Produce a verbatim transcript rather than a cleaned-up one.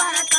para